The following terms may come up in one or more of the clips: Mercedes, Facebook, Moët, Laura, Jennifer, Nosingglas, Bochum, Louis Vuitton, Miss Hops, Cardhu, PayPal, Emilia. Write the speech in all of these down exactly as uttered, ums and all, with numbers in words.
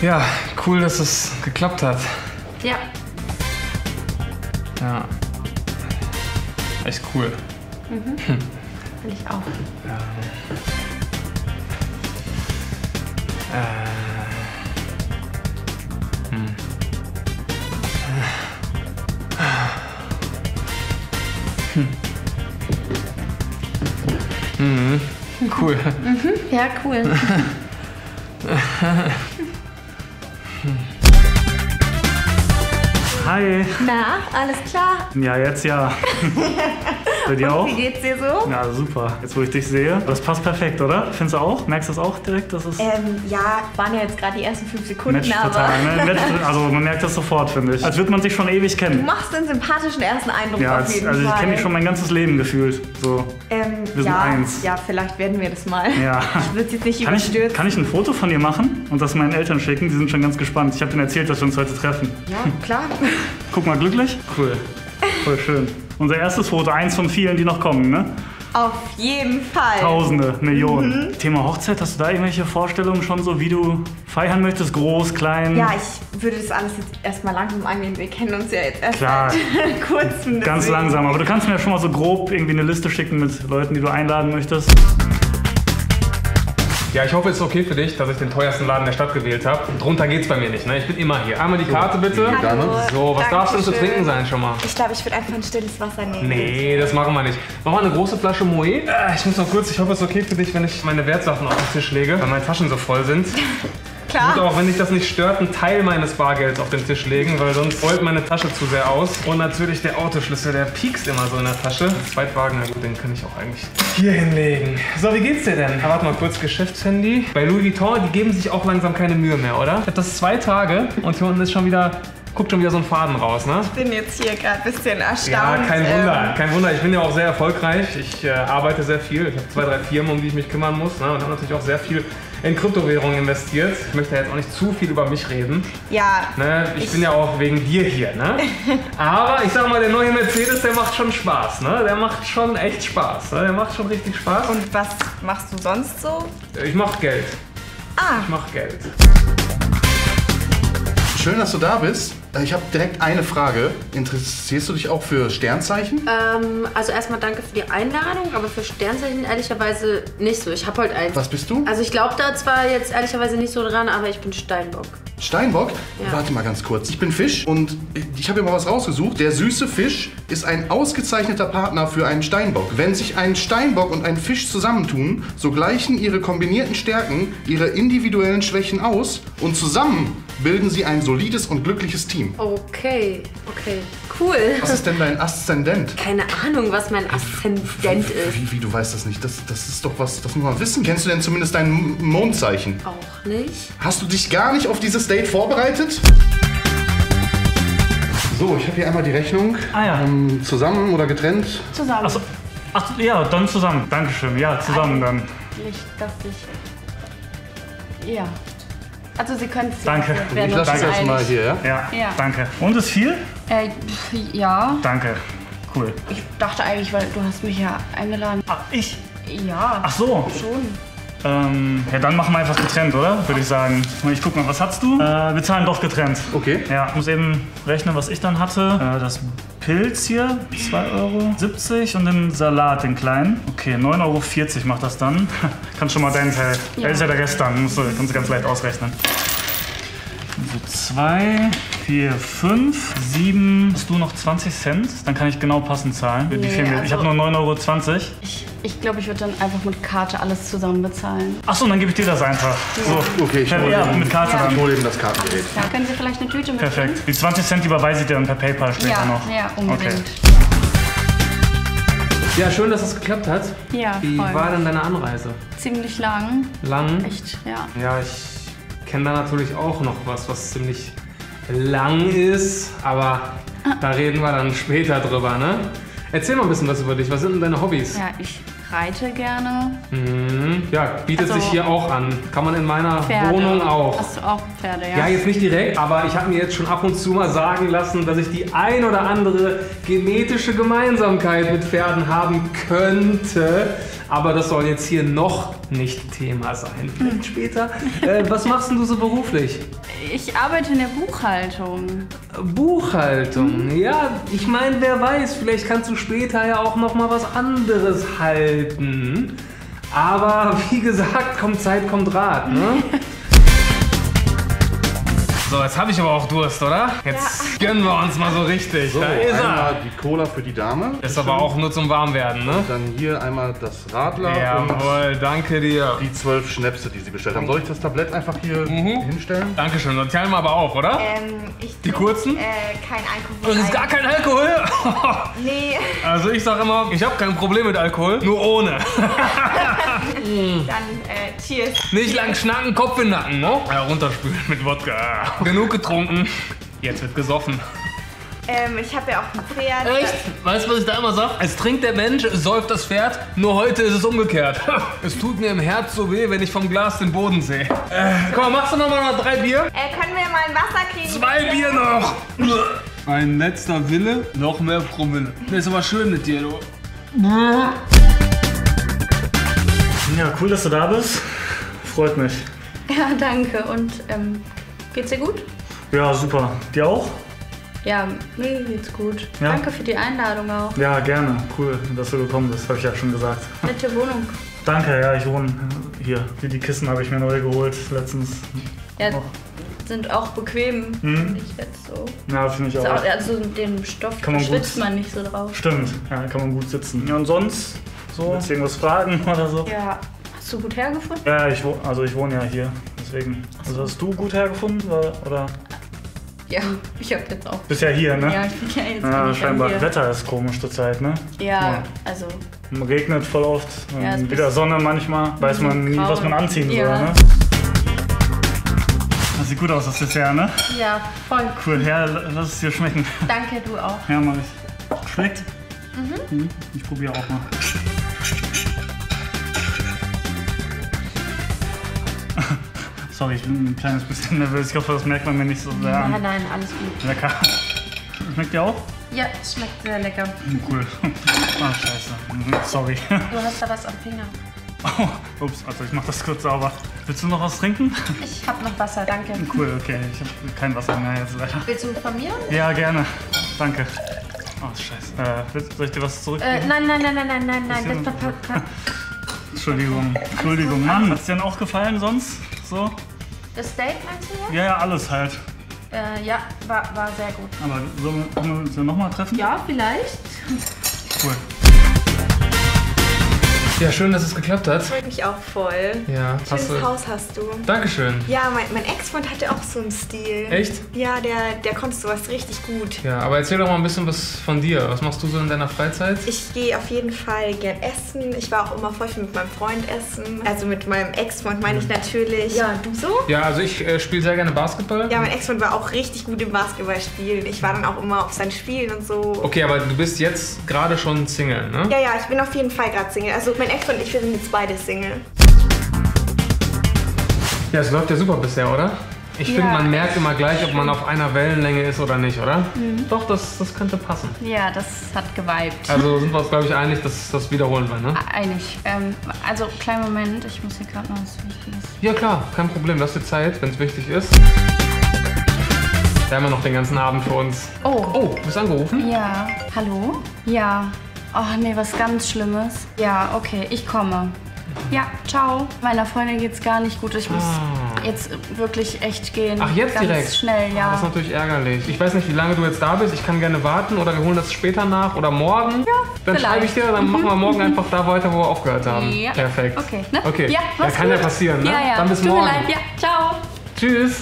Ja, cool, dass es geklappt hat. Ja. Ja. Echt cool. Mhm. Hm. Will ich auch. Ja. Äh. Hm. Hm. Mhm. Cool. Mhm. Ja, cool. Hi. Na, alles klar? Ja, jetzt ja. Bei dir auch? Wie geht's dir so? Ja, super. Jetzt, wo ich dich sehe, das passt perfekt, oder? Findest du auch? Merkst du das auch direkt? Dass es ähm, ja, waren ja jetzt gerade die ersten fünf Sekunden, Match aber... Total, ne? Also man merkt das sofort, finde ich. Als würde man sich schon ewig kennen. Du machst einen sympathischen ersten Eindruck, ja, auf jeden also Fall. Also ich kenne dich schon mein ganzes Leben gefühlt. So. Ähm, wir sind ja, eins. Ja, vielleicht werden wir das mal. Ja. Ich würde jetzt nicht kann überstürzen. Ich, kann ich ein Foto von dir machen und das meinen Eltern schicken? Die sind schon ganz gespannt. Ich habe denen erzählt, dass wir uns heute treffen. Ja, klar. Guck mal, glücklich? Cool. Voll schön. Unser erstes Foto, eins von vielen, die noch kommen, ne? Auf jeden Fall. Tausende, Millionen. Mhm. Thema Hochzeit, hast du da irgendwelche Vorstellungen schon so, wie du feiern möchtest? Groß, klein? Ja, ich würde das alles jetzt erstmal langsam angehen. Wir kennen uns ja jetzt erst seit kurzem. Ganz deswegen. Langsam, aber du kannst mir ja schon mal so grob irgendwie eine Liste schicken mit Leuten, die du einladen möchtest. Ja, ich hoffe, es ist okay für dich, dass ich den teuersten Laden der Stadt gewählt habe. Drunter geht's bei mir nicht, ne? Ich bin immer hier. Einmal die Karte bitte. Hallo. So, was darf denn zu trinken sein schon mal? Ich glaube, ich würde einfach ein stilles Wasser nehmen. Nee, das machen wir nicht. Machen wir eine große Flasche Moët? Ich muss noch kurz, ich hoffe, es ist okay für dich, wenn ich meine Wertsachen auf den Tisch lege, weil meine Taschen so voll sind. Klar. Und auch wenn dich das nicht stört, einen Teil meines Bargelds auf den Tisch legen, weil sonst rollt meine Tasche zu sehr aus. Und natürlich der Autoschlüssel, der piekst immer so in der Tasche. Zweitwagen, na gut, den kann ich auch eigentlich hier hinlegen. So, wie geht's dir denn? Warte mal kurz, Geschäftshandy. Bei Louis Vuitton, die geben sich auch langsam keine Mühe mehr, oder? Ich hab das zwei Tage und hier unten ist schon wieder... Guckt schon wieder so einen Faden raus, ne? Ich bin jetzt hier gerade ein bisschen erstaunt. Ja, kein Wunder, kein Wunder. Ich bin ja auch sehr erfolgreich. Ich äh, arbeite sehr viel. Ich habe zwei, drei Firmen, um die ich mich kümmern muss, ne? Und habe natürlich auch sehr viel in Kryptowährungen investiert. Ich möchte ja jetzt auch nicht zu viel über mich reden. Ja. Ne? Ich, ich bin ja auch wegen dir hier, ne? Aber ich sag mal, der neue Mercedes, der macht schon Spaß, ne? Der macht schon echt Spaß, ne? Der macht schon richtig Spaß. Und was machst du sonst so? Ich mach Geld. Ah. Ich mach Geld. Schön, dass du da bist. Ich habe direkt eine Frage. Interessierst du dich auch für Sternzeichen? Ähm, also erstmal danke für die Einladung, aber für Sternzeichen ehrlicherweise nicht so. Ich habe halt eins. Was bist du? Also ich glaube da zwar jetzt ehrlicherweise nicht so dran, aber ich bin Steinbock. Steinbock? Ja. Warte mal ganz kurz. Ich bin Fisch und ich habe mir mal was rausgesucht. Der süße Fisch ist ein ausgezeichneter Partner für einen Steinbock. Wenn sich ein Steinbock und ein Fisch zusammentun, so gleichen ihre kombinierten Stärken ihre individuellen Schwächen aus und zusammen bilden sie ein solides und glückliches Team. Okay, okay, cool. Was ist denn dein Aszendent? Keine Ahnung, was mein Aszendent ist. Wie, wie, du weißt das nicht? Das, das ist doch was, das muss man wissen. Kennst du denn zumindest dein Mondzeichen? Auch nicht. Hast du dich gar nicht auf dieses Date vorbereitet? So, ich habe hier einmal die Rechnung. Ah ja. Ähm, zusammen oder getrennt? Zusammen. Ach so, ach, ja, dann zusammen. Dankeschön, ja, zusammen dann. Nicht, dass ich... Ja. Also Sie können es Danke. Hier, ich lasse das mal hier, ja? Ja? Ja, danke. Und ist viel? Äh, ja. Danke, cool. Ich dachte eigentlich, weil du hast mich ja eingeladen. Ach, ich? Ja. Ach so. Schon. Ähm, ja, dann machen wir einfach getrennt, oder? Würde ich sagen. Ich guck mal, was hast du? Äh, wir zahlen doch getrennt. Okay. Ja, ich muss eben rechnen, was ich dann hatte. Äh, das Pilz hier, zwei Euro siebzig und den Salat, den kleinen. Okay, neun Euro vierzig macht das dann. Kannst schon mal deinen Teil. Ja. Der ist ja der Rest dann. Musst du, kannst du ganz leicht ausrechnen. So, zwei, vier, fünf, sieben. Hast du noch zwanzig Cent? Dann kann ich genau passend zahlen. Nee, die fehlen mir. Also ich habe nur neun Euro zwanzig. Ich glaube, ich, glaub, ich würde dann einfach mit Karte alles zusammen bezahlen. Achso, dann gebe ich dir das einfach. Ja. So, okay, ich hole ja, ja, mit Karte ja. hol eben das Kartengerät. Da können Sie vielleicht eine Tüte mitnehmen? Perfekt. Die zwanzig Cent überweise ich dir dann per PayPal später ja, noch. Ja, unbedingt. Okay. Ja, schön, dass es geklappt hat. Ja, voll. Wie war denn deine Anreise? Ziemlich lang. Lang? Echt, ja. Ja, ich... Ich kenne da natürlich auch noch was, was ziemlich lang ist, aber da reden wir dann später drüber, ne? Erzähl mal ein bisschen was über dich, was sind denn deine Hobbys? Ja, ich reite gerne. Mhm. Ja, bietet also, sich hier auch an. Kann man in meiner Pferde. Wohnung auch. Hast du auch Pferde, ja? Ja, jetzt nicht direkt, aber ich habe mir jetzt schon ab und zu mal sagen lassen, dass ich die ein oder andere genetische Gemeinsamkeit mit Pferden haben könnte. Aber das soll jetzt hier noch nicht Thema sein. Vielleicht hm. später. Äh, was machst denn du so beruflich? Ich arbeite in der Buchhaltung. Buchhaltung? Hm. Ja, ich meine, wer weiß, vielleicht kannst du später ja auch noch mal was anderes halten. Aber wie gesagt, kommt Zeit, kommt Rat, ne? So, jetzt habe ich aber auch Durst, oder? Jetzt ja. gönnen wir uns mal so richtig. So, da ist einmal er. Die Cola für die Dame. Ist Schön. Aber auch nur zum Warmwerden, ne? Und dann hier einmal das Radler. Jawohl, und danke dir. Die zwölf Schnäpse, die Sie bestellt haben. Soll ich das Tablett einfach hier mhm. hinstellen? Dankeschön. Dann teilen wir aber auf, oder? Ähm, ich die kurzen? Äh, kein Alkohol. Das ist gar kein Alkohol? Nee. Also ich sag immer, ich habe kein Problem mit Alkohol, nur ohne. Dann äh, cheers. Nicht lang schnacken, Kopf in den Nacken, ne? Ja, runterspülen mit Wodka. Genug getrunken, jetzt wird gesoffen. Ähm, ich habe ja auch ein Pferd. Echt? Weißt du, was ich da immer sage? Es trinkt der Mensch, es säuft das Pferd, nur heute ist es umgekehrt. Es tut mir im Herz so weh, wenn ich vom Glas den Boden sehe. Äh, komm, machst du noch mal drei Bier? Äh, können wir mal ein Wasser kriegen? Zwei bitte? Bier noch! Ein letzter Wille, noch mehr Promille. Das ist aber schön mit dir, du. Ja, cool, dass du da bist. Freut mich. Ja, danke. Und ähm, geht's dir gut? Ja, super. Dir auch? Ja, mir geht's gut. Ja? Danke für die Einladung auch. Ja, gerne. Cool, dass du gekommen bist, habe ich ja schon gesagt. Nette Wohnung. Danke, ja, ich wohne hier. Die Kissen habe ich mir neu geholt letztens. Ja, auch. Sind auch bequem. Hm? Ich jetzt so. Ja, finde ich auch. auch. Also den Stoff kann man schwitzt gut, man nicht so drauf. Stimmt, ja, kann man gut sitzen. Ja, und sonst? So. Willst du irgendwas fragen oder so? Ja. Hast du gut hergefunden? Ja, ich, also ich wohne ja hier, deswegen. Also hast du gut hergefunden oder? Ja, ich hab jetzt auch. Bist ja hier, ne? Ja, ich bin ja jetzt ja, scheinbar hier. Wetter ist komisch zur Zeit, ne? Ja, ja. also... Regnet voll oft, ja, ähm, wieder Sonne manchmal, weiß man nie, was man anziehen ja. soll, ne? Das sieht gut aus, das Dessert, ne? Ja, voll. Cool, ja, lass es dir schmecken. Danke, du auch. Ja, mach ich. Schmeckt? Mhm. Ich probiere auch mal. Sorry, ich bin ein kleines bisschen nervös. Ich hoffe, das merkt man mir nicht so sehr an. Nein, nein, alles gut. Lecker. Schmeckt dir auch? Ja, schmeckt sehr lecker. Cool. Ah, scheiße. Sorry. Du hast da was am Finger. Oh, ups, also ich mach das kurz sauber. Willst du noch was trinken? Ich hab noch Wasser, danke. Cool, okay. Ich hab kein Wasser mehr jetzt leider. Willst du von mir? Ja, gerne. Danke. Oh, scheiße. Äh, soll ich dir was zurückgeben? Äh, nein, nein, nein, nein, nein, nein, nein. Das war Entschuldigung, Entschuldigung. Mann, hat's dir denn auch gefallen sonst? So? Das Steak meinst du? Ja, ja, alles halt. Äh, ja, war, war sehr gut. Aber sollen wir, sollen wir uns ja nochmal treffen? Ja, vielleicht. Cool. Ja, schön, dass es geklappt hat. Freut mich auch voll. Ja, schönes du... Haus hast du. Dankeschön. Ja, mein, mein Ex-Freund hatte auch so einen Stil. Echt? Ja, der, der konnte sowas richtig gut. Ja, aber erzähl doch mal ein bisschen was von dir. Was machst du so in deiner Freizeit? Ich gehe auf jeden Fall gern essen. Ich war auch immer voll viel mit meinem Freund essen. Also mit meinem Ex-Freund meine ich natürlich. Ja, du so? Ja, also ich äh, spiele sehr gerne Basketball. Ja, mein Ex-Freund war auch richtig gut im Basketballspielen. Ich war dann auch immer auf seinen Spielen und so. Okay, aber du bist jetzt gerade schon Single, ne? Ja, ja, ich bin auf jeden Fall gerade Single. Also mein Ex und ich sind jetzt beide Single. Ja, es läuft ja super bisher, oder? Ich ja, finde, man merkt immer gleich, ob man auf einer Wellenlänge ist oder nicht, oder? Mhm. Doch, das, das könnte passen. Ja, das hat geweibt. Also sind wir uns, glaube ich, einig, dass das wiederholen wir, ne? Einig. Ähm, also, kleinen Moment, ich muss hier gerade noch was Wichtiges. Ja, klar, kein Problem. Lass dir Zeit, wenn es wichtig ist. Da haben wir noch den ganzen Abend für uns. Oh. Oh, du bist angerufen? Ja. Hallo? Ja. Ach nee, was ganz Schlimmes. Ja, okay, ich komme. Ja, ciao. Meiner Freundin geht's gar nicht gut. Ich muss ah. jetzt wirklich echt gehen. Ach, jetzt ganz direkt? Schnell, ja. Das ist natürlich ärgerlich. Ich weiß nicht, wie lange du jetzt da bist. Ich kann gerne warten oder wir holen das später nach oder morgen. Ja, dann vielleicht. Schreibe ich dir, dann mhm. machen wir morgen einfach da weiter, wo wir aufgehört haben. Ja. Perfekt. Okay, ne? Okay. Ja, was ja, kann gut. ja passieren, ne? Ja, ja. Dann bis Tut morgen. Mir leid. Ja, ciao. Tschüss.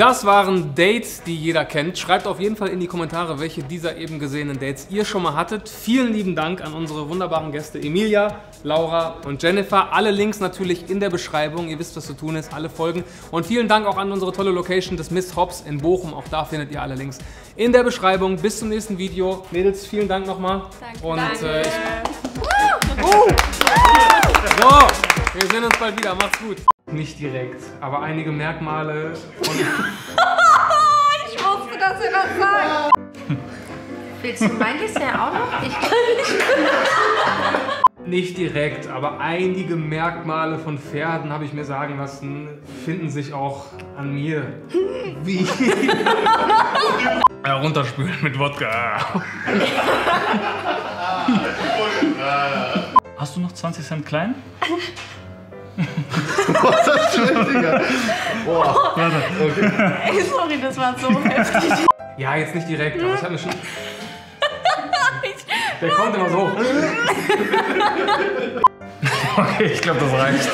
Das waren Dates, die jeder kennt. Schreibt auf jeden Fall in die Kommentare, welche dieser eben gesehenen Dates ihr schon mal hattet. Vielen lieben Dank an unsere wunderbaren Gäste Emilia, Laura und Jennifer. Alle Links natürlich in der Beschreibung. Ihr wisst, was zu tun ist, alle Folgen. Und vielen Dank auch an unsere tolle Location des Miss Hops in Bochum. Auch da findet ihr alle Links in der Beschreibung. Bis zum nächsten Video. Mädels, vielen Dank nochmal. Danke. Und, äh, ich... oh. So, wir sehen uns bald wieder. Macht's gut. Nicht direkt, aber einige Merkmale von... Ich wusste, dass ihr das sagt! Willst du mein Dessert auch noch? Ich kann nicht. Nicht direkt, aber einige Merkmale von Pferden, habe ich mir sagen lassen, finden sich auch an mir. Wie? Ja, runterspülen mit Wodka. Hast du noch zwanzig Cent klein? Boah, ist das schlimm, Digga. Boah, warte. Okay. Ey, sorry, das war so heftig. Ja, jetzt nicht direkt, aber ich hatte schon... Der kommt immer so. Okay, ich glaube, das reicht.